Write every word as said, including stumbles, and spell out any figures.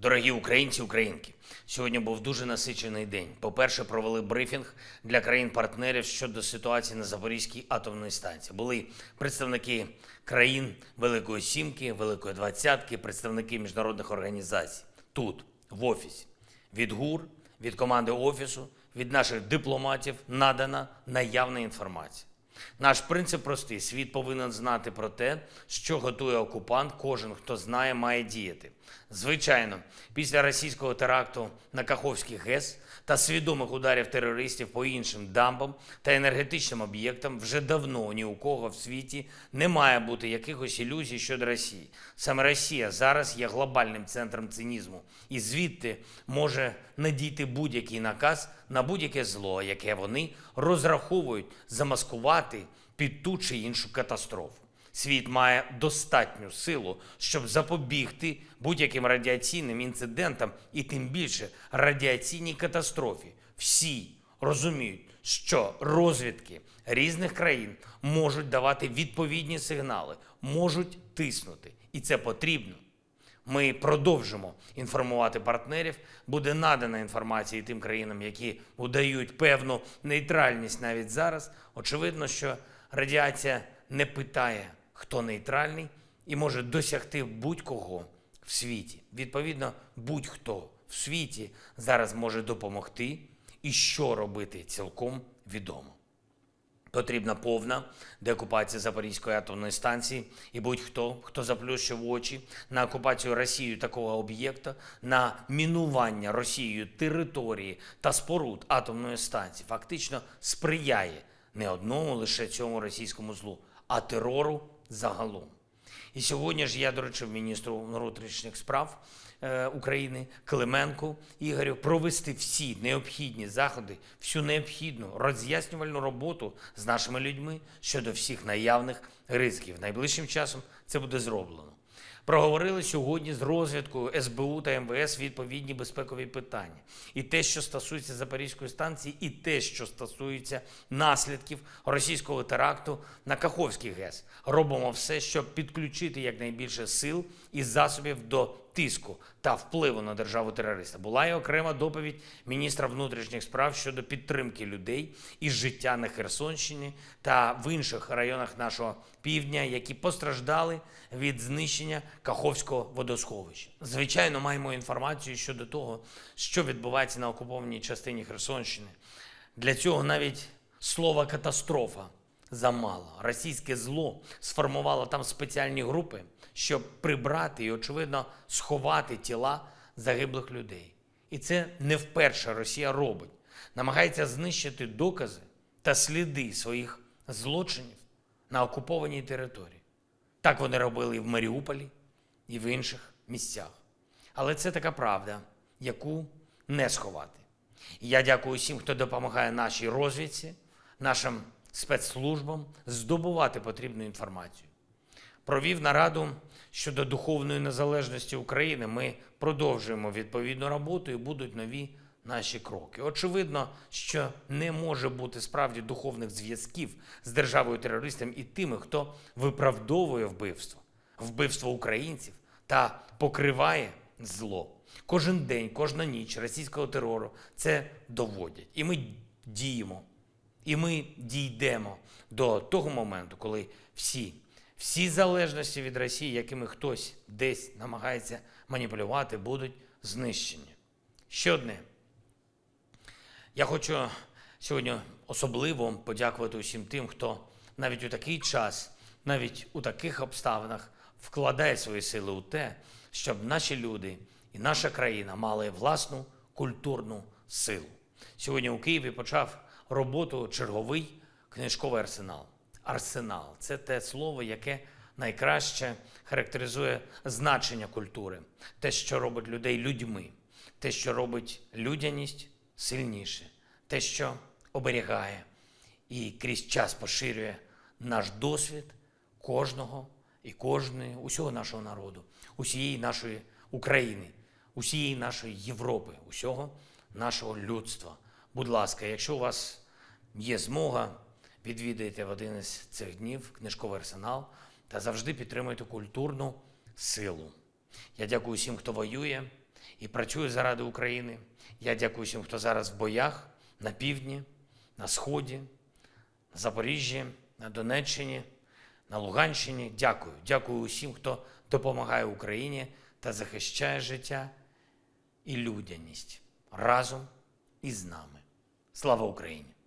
Дорогі українці, українки, сьогодні був дуже насичений день. По-перше, провели брифінг для країн-партнерів щодо ситуації на Запорізькій атомній станції. Були представники країн Великої Сімки, Великої Двадцятки, представники міжнародних організацій. Тут, в офісі. Від ГУР, від команди офісу, від наших дипломатів надана наявна інформація. Наш принцип простий. Світ повинен знати про те, що готує окупант. Кожен, хто знає, має діяти. Звичайно, після російського теракту на Каховській ГЕС та свідомих ударів терористів по іншим дамбам та енергетичним об'єктам вже давно ні у кого в світі не має бути якихось ілюзій щодо Росії. Саме Росія зараз є глобальним центром цинізму, і звідти може надійти будь-який наказ на будь-яке зло, яке вони розраховують замаскувати під ту чи іншу катастрофу. Світ має достатню силу, щоб запобігти будь-яким радіаційним інцидентам і тим більше радіаційній катастрофі. Всі розуміють, що розвідки різних країн можуть давати відповідні сигнали, можуть тиснути. І це потрібно. Ми продовжимо інформувати партнерів, буде надана інформація і тим країнам, які удають певну нейтральність навіть зараз. Очевидно, що радіація не питає, хто нейтральний, і може досягти будь-кого в світі. Відповідно, будь-хто в світі зараз може допомогти, і що робити цілком відомо. Потрібна повна деокупація Запорізької атомної станції, і будь-хто, хто заплющив очі на окупацію Росією такого об'єкта, на мінування Росією території та споруд атомної станції, фактично сприяє не одному лише цьому російському злу, а терору загалом. І сьогодні ж я доручив міністру внутрішніх справ України Клименку Ігорю провести всі необхідні заходи, всю необхідну роз'яснювальну роботу з нашими людьми щодо всіх наявних ризиків. Найближчим часом це буде зроблено. Проговорили сьогодні з розвідкою С Б У та М В С відповідні безпекові питання. І те, що стосується Запорізької станції, і те, що стосується наслідків російського теракту на Каховській ГЕС. Робимо все, щоб підключити якнайбільше сил і засобів до тиску та впливу на державу-терориста. Була і окрема доповідь міністра внутрішніх справ щодо підтримки людей і життя на Херсонщині та в інших районах нашого півдня, які постраждали від знищення Каховського водосховища. Звичайно, маємо інформацію щодо того, що відбувається на окупованій частині Херсонщини. Для цього навіть слова «катастрофа» замало. Російське зло сформувало там спеціальні групи, щоб прибрати і, очевидно, сховати тіла загиблих людей. І це не вперше Росія робить. Намагається знищити докази та сліди своїх злочинів на окупованій території. Так вони робили і в Маріуполі, і в інших місцях. Але це така правда, яку не сховати. І я дякую всім, хто допомагає нашій розвідці, нашим спецслужбам здобувати потрібну інформацію. Провів нараду щодо духовної незалежності України. Ми продовжуємо відповідну роботу і будуть нові наші кроки. Очевидно, що не може бути справді духовних зв'язків з державою-терористом і тими, хто виправдовує вбивство, вбивство українців та покриває зло. Кожен день, кожна ніч російського терору це доводять. І ми діємо. І ми дійдемо до того моменту, коли всі, всі залежності від Росії, якими хтось десь намагається маніпулювати, будуть знищені. Ще одне. Я хочу сьогодні особливо подякувати усім тим, хто навіть у такий час, навіть у таких обставинах вкладає свої сили у те, щоб наші люди і наша країна мали власну культурну силу. Сьогодні у Києві почав роботу черговий книжковий арсенал. Арсенал – це те слово, яке найкраще характеризує значення культури. Те, що робить людей людьми, те, що робить людяність сильніше, те, що оберігає і крізь час поширює наш досвід кожного і кожної, усього нашого народу, усієї нашої України, усієї нашої Європи, усього нашого людства. Будь ласка, якщо у вас є змога, відвідайте в один із цих днів книжковий арсенал та завжди підтримуйте культурну силу. Я дякую всім, хто воює. і працюю заради України. Я дякую всім, хто зараз в боях, на півдні, на сході, на Запоріжжі, на Донеччині, на Луганщині. Дякую. Дякую усім, хто допомагає Україні та захищає життя і людяність разом із нами. Слава Україні!